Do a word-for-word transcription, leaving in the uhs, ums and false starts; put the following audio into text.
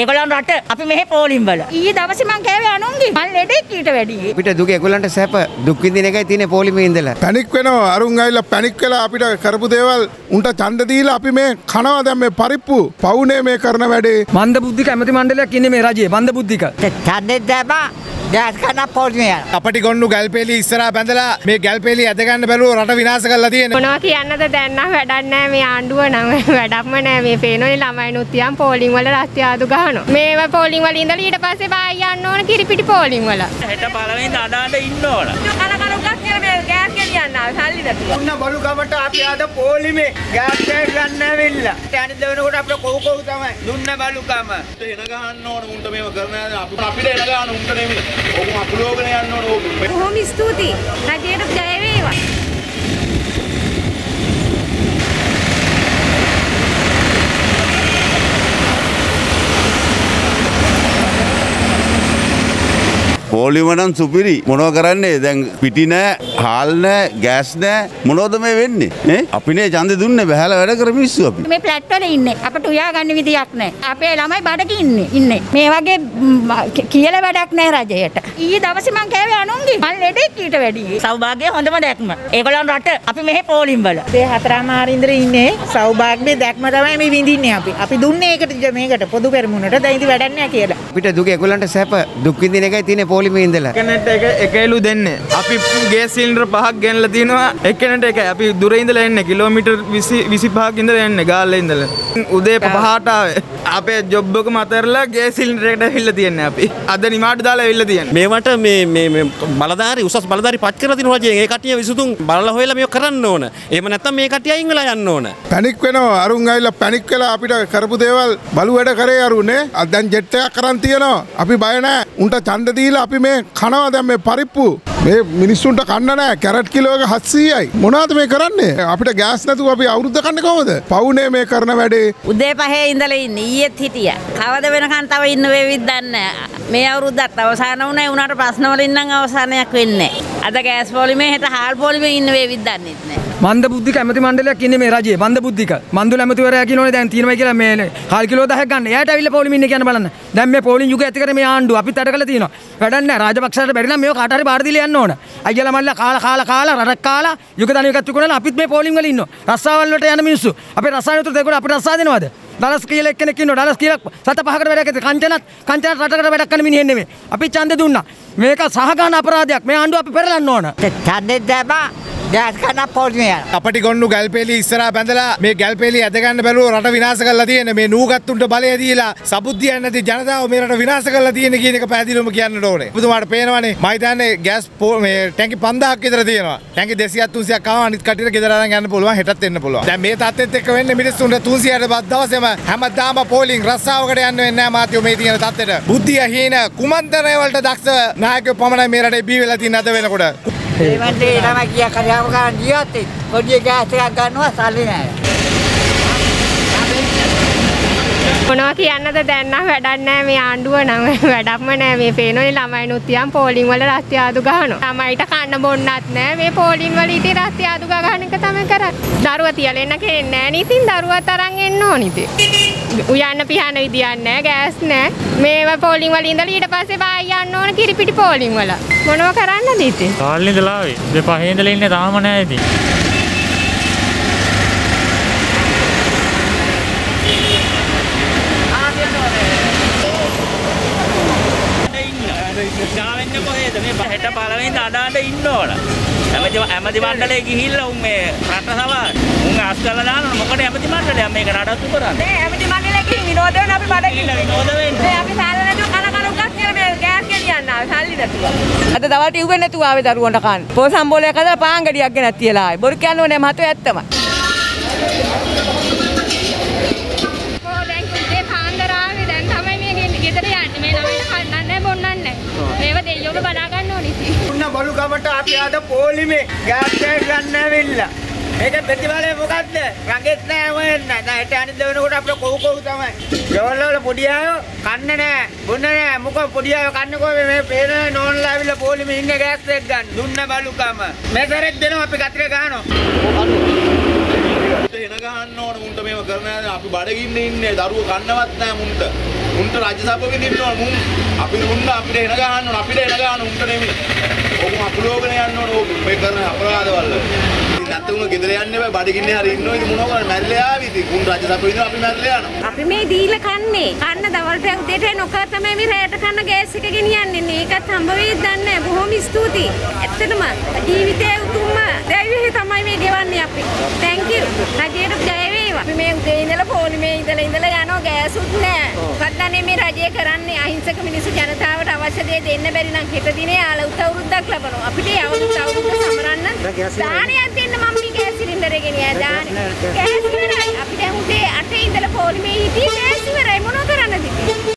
ඒගොල්ලන් රට අපි මෙහි පෝලිම් වල. ඊ දවසේ මං කෑවේ අනුන්ගේ මල් ලෙඩෙක් ඊට වැඩි. අපිට දුක ඒගොල්ලන්ට සැප දුක් විඳින එකයි තියෙන්නේ පෝලිමේ ඉඳලා. පැනික් වෙනවා අරුන් ආවිලා පැනික් වෙලා අපිට කරපු දේවල් උන්ට ඡන්ද දීලා අපි මේ කනවා දැන් මේ පරිප්පු පවුනේ මේ කරන වැඩේ. මන්දබුද්ධික ඇමති මණ්ඩලයක් ඉන්නේ මේ රජයේ මන්දබුද්ධික. ඡන්දේ දැබා දැස් කන පොල්මේ අපිට ගොන්නු ගල්පෙලි ඉස්සරහා බඳලා මේ ගල්පෙලි ඇදගන්න බැරුව රට විනාශ කරලා තියෙනවා. මොනවා කියන්නද දැන් නම් වැඩක් නැහැ මේ ආණ්ඩුව නම් වැඩක්ම නැහැ. මේ පේනෝනේ ළමයිනුත් තියන් පෝලිං වල රස්තියාදු ගහනවා. මේව පෝලිං වල ඉඳලා ඊට පස්සේ බායි යන්න ඕන කිරිපිටි පෝලිං වල. හෙට පළවෙනිද අඩාඩ ඉන්න ඕන. කන කන උගක් කියලා මේ ගෑස් ගෙලියන්න ආව සල්ලි දතු. උන්න බලු ගමට අපි ආද පොලිමේ ගෑස් ගෑස් ගන්න ඇවිල්ලා. ටැනි දෙවෙනකොට අපිට කොහො කොහො තමයි. දුන්න බලු ගම. එන ගහන්න ඕන උන්ට මේව කරන්න අපිට එන ගහන්න උන්ට නෙමෙයි. ඔබ අපලෝගනේ යන්න ඕන ඕක. බොහොම ස්තුතියි. රජයට ජය වේවා. පොලිමනම් සුපිරි මොනව කරන්නේ දැන් පිටි නැහැ හාල් නැහැ ගෑස් නැහැ මොනවද මේ වෙන්නේ නේ අපිනේ ඡන්දේ දුන්නේ බහැලා වැඩ කර මිනිස්සු අපි මේ ෆ්ලැට් වල ඉන්නේ අපට උයා ගන්න විදියක් නැහැ අපේ ළමයි බඩක ඉන්නේ ඉන්නේ මේ වගේ කියලා වැඩක් නැහැ රජයට ඊයේ දවසේ මං කෑවේ අනුන්ගේ මල් ලෙඩෙක් ඊට වැඩි සෞභාග්‍ය හොඳම දැක්ම ඒගොල්ලන් රට අපි මෙහි පොලිම් වල දෙහතරමාරි ඉඳලා ඉන්නේ සෞභාග්‍යයේ දැක්ම තමයි මේ විඳින්නේ අපි අපි දුන්නේ ඒකට මේකට පොදු පෙරමුණට දැන් ඉතින් වැඩක් නැහැ කියලා අපිට දුක ඒගොල්ලන්ට සැප දුක් විඳින එකයි තියෙන්නේ ඉඳලා එකනට එක එකලු දෙන්නේ අපි ගෑස් සිලින්ඩර් පහක් ගෙනලා තිනවා එකනට එක අපි දුරේ ඉඳලා එන්නේ කිලෝමීටර් විසි විසිපහක් ඉඳලා එන්නේ ගාල්ලේ ඉඳලා උදේ පහට ආවේ අපේ ජොබ් එකම අතරලා ගෑස් සිලින්ඩර් එකට ඇවිල්ලා තියන්නේ අපි අද නිමාඩු දාලා ඇවිල්ලා තියන්නේ මේවට මේ මේ මේ බලධාරි උසස් බලධාරි පච් කරලා තිනවා රජයෙන් ඒ කට්ටිය විසුතුන් බලලා හොයලා මේක කරන්න ඕන එහෙම නැත්නම් මේ කට්ටිය අයින් වෙලා යන්න ඕන පැනික් වෙනවා අරුන් ආවිලා පැනික් වෙලා අපිට කරපු දේවල් බලු වැඩ කරේ අරුනේ දැන් ජෙට් එකක් කරන් තියනවා අපි බය නැහැ උන්ට ඡන්ද දීලා අපි මේ කනවා දැන් මේ පරිප්පු මේ මිනිස්සුන්ට කන්න නැහැ කැරට් කිලෝ එක හත්සීයයි මොනවද මේ කරන්නේ අපිට ගෑස් නැතුව අපි අවුරුද්ද කන්නේ කොහොමද පවුනේ මේ කරන වැඩේ උදේ පහේ ඉඳලා ඉන්නේ ඊයේත් හිටියා කවද වෙනකන් තව ඉන්න වේවිද දන්නේ මේ අවුරුද්දත් අවසන් වුණා උනාට ප්‍රශ්න වලින් නම් අවසානයක් වෙන්නේ අද ගෑස් පොලිමේ හෙට හාල් පොලිමේ ඉන්න වේවිද දන්නේ නැහැ මන්දබුද්ධික ඇමති මණ්ඩලයක් ඉන්නේ මේ රජයේ මන්දබුද්ධික මන්දුල ඇමතිවරයා කියනෝනේ දැන් තියෙනවා කියලා මේ හාල් කිලෝ දහයක් ගන්න එයාට ඇවිල්ලා පොලිමේ ඉන්නේ කියන බලන්න දැන් මේ පොලිම් යුගය ඇති කරේ මේ ආණ්ඩුව අපිත් අඩ කළා තියෙනවා වැඩක් නැහැ රාජපක්ෂට බැරි නම් මේක කාට හරි බාර දීලා යන්න ඕන අයියලා මල්ලා කාලා කාලා කාලා රරක් කාලා යුගදණිය එකතු කරලා අපිත් මේ පොලිම් වල ඉන්නවා රස්සාවල් වලට යන මිනිස්සු අපේ රසායන උතුර දෙකට අපිට රස්සා දෙනවද ඩලස් කියලා එක්කෙනෙක් ඉන්නවා ඩලස් කියලා සත පහකට වැඩක් ඇත කංචනත් කංචනත් රටකට වැඩක් කරන මිනිහෙන් නෙමෙයි අපි ඡන්දේ දුන්නා මේක සහගාන අපරාධයක් මේ ආණ්ඩුව අපි පෙරලන්න ඕන ඡන්දේ දැබා දැස් කන පොලිමේ අපිට ගොන්නු ගල්පෙලි ඉස්සරහා බඳලා මේ ගල්පෙලි ඇදගන්න බැරුව රට විනාශ කරලා තියෙන මේ නූගත්තුන්ට බලය දීලා සබුද්ධියක් නැති ජනතාව මේ රට විනාශ කරලා තියෙන කියන එක පැහැදිලිවම කියන්න ඕනේ ඔබතුමාට පේනවනේ මම හිතන්නේ ගෑස් මේ ටැංකි පන්දාහක් විතර තියෙනවා ටැංකි දෙසීයක් තුන්සීයක් ආව අනිත් කටියට ගෙදර අරන් යන්න පුළුවන් හෙටත් එන්න පුළුවන් දැන් මේ තත්ත්වෙත් එක්ක වෙන්නේ මිනිස්සුන්ට තුන්සීයකට දවසේම හැමදාම පොලිං රස්සාවකට යන්න වෙන්නේ නැහැ මාතියෝ මේ තියෙන තත්ත්වෙට බුද්ධිය හීන කුමන්ත්‍රණය වලට දක්ෂ නායකයෝ පමණයි මේ රටේ බී වෙලා තියෙන අද වෙනකොට ඒවට එනවා කියා කරාම ගන්න ගියත් පොඩි ගෑස් එකක් ගන්නවා සල්ලි නැහැ මොනවා කියන්නද දැන් නම් වැඩක් නැහැ මේ ආණ්ඩුව නම් වැඩක්ම නැහැ මේ පේනෝනේ ළමයිනුත් තියන් පොලිං වල රස්තියාදු ගහනවා ළමයිට කන්න බොන්නත් නැහැ මේ පොලිං වල ඉතින් රස්තියාදු ගහන එක තමයි කරන්නේ දරුවා තියලා එන්න කෙනෙක් නැහැ නේ ඉතින් දරුවා තරන් එන්න ඕනි ඉතින් උයන්න පිහන විදියක් නැහැ ගෑස් නැහැ මේවා පොලිං වල ඉඳලා ඊට පස්සේ බායි යන්න ඕන කිරිපිටි පොලිං වල මොනව කරන්නද ඉතින්? කාලේ ඉඳලා ආවේ. මේ පහේ ඉඳලා ඉන්නේ තාම නෑ ඉතින්. ආයෙත් කොහෙද මේ හෙට පළවෙනිද අඩාඩ ඉන්න ඕන. ඇමති ඇමති මණ්ඩලේ ගිහිල්ලා උන් මේ රට සභාව උන් අස් කරලා දානවා මොකද ඇමති මණ්ඩලය මේක නඩත්තු කරන්නේ. නෑ ඇමති මණ්ඩලේ ගිහින් විනෝද වෙන අපි බඩ ගිහින් විනෝද වෙන්නේ. අපි සාලා නේද කන කන උගක් කියලා මේ ගෑස් ගෙනියන්න ආවේ සල්ලි නැතුව. අද දවල්ට ඉව්වෙ නැතුව ආවේ දරුවන්ට කන්න. පොසම් බෝලයක් අදලා පාන් ගෙඩියක් ගෙනත් තියලා ආවේ. බොරු කියන්නෝ නෑ මහතෝ ඇත්තම. ඕ දැන් කුද්දේ පාන්දර ආවේ දැන් තමයි මේ ගෙදර යන්නේ. මේ ළමයිට කන්නත් නෑ බොන්නත් නෑ. මේව දෙයියෝම බලා ගන්න ඕනේ ඉතින්. උන්න බලු ගමට අපි ආද පොලිමේ ගෑස් එකක් ගන්න ඇවිල්ලා. මේක ප්‍රතිබලය මොකද්ද? රඟෙත් නෑ වෙන්නේ නෑ. දැන් හෙට අනිද්දා වෙනකොට අපිට කොහො කොහො තමයි. ගෙවල් වල පොඩි අයෝ කන්නේ නෑ. බොන්නේ නෑ. මොකද පොඩි අයෝ කන්නේ කොහේ මේ පේන නෝන්ලා ඇවිල්ලා පොලිමේ ඉන්නේ ගෑස් එකක් ගන්න. දුන්න බලුකම. මෙතරෙත් දෙනවා අපි කතර ගහනවා. එන ගහන්න ඕන මුන්ට මේව කරන්නේ අපි බඩගින්නේ ඉන්නේ. දරුවෝ කන්නවත් නෑ මුන්ට. උන්ට රාජ්‍ය සභාවක ඉන්න ඕන මුන් අපි උන්න අපිට එන ගහන්න ඕන අපිට එන ගහන්න උන්ට නෙමෙයි ඕකම අපලෝගන යන්න ඕන ඕක මේ කරන අපරාධවල ඉතින් නැත්තුන ගෙදර යන්න බෑ බඩගින්නේ හරි ඉන්නෝ ඉතින් මොනවා කරන්නේ මැරිලා ආවි ඉතින් උන් රාජ්‍ය සභාවේ ඉඳලා අපි මැරිලා යනවා අපි මේ දීලා කන්නේ කන්න දවල්ට උදේට නොකර තමයි මේ රැයට කන්න ගෑස් එක ගෙනියන්නේ මේකත් හම්බ වෙයිද දන්නේ නැහැ බොහොම ස්තුතියි ඇත්තටම ජීවිතේ උතුම්ම දෙවියන් තමයි මේ ගෙවන්නේ අපි thank you රජයට ජය වේවා අපි මේ උදේ ඉඳලා ෆෝන් මේ ඉඳලා ඉඳලා යනවා ගෑසුත් නැහැ කද්දනේ මේ රජය කරන්නේ අහිංසක මිනිස්සු ජනතාවට අවශ්‍ය දේ දෙන්න බැරි නම් හිත දිනේ අලුත් අවුරුද්දක් ලබනවා අපිට ඒ අවුරුද්ද අවුරුද්ද සමරන්න දානයක් දෙන්න මම මේ ගෑස් සිලින්ඩරේ ගෙනියා දාන ගෑස් ඉවරයි අපි දැන් උදේ අටේ ඉඳලා පොලිමේ හිටියේ ගෑස් ඉවරයි මොනව කරන්නද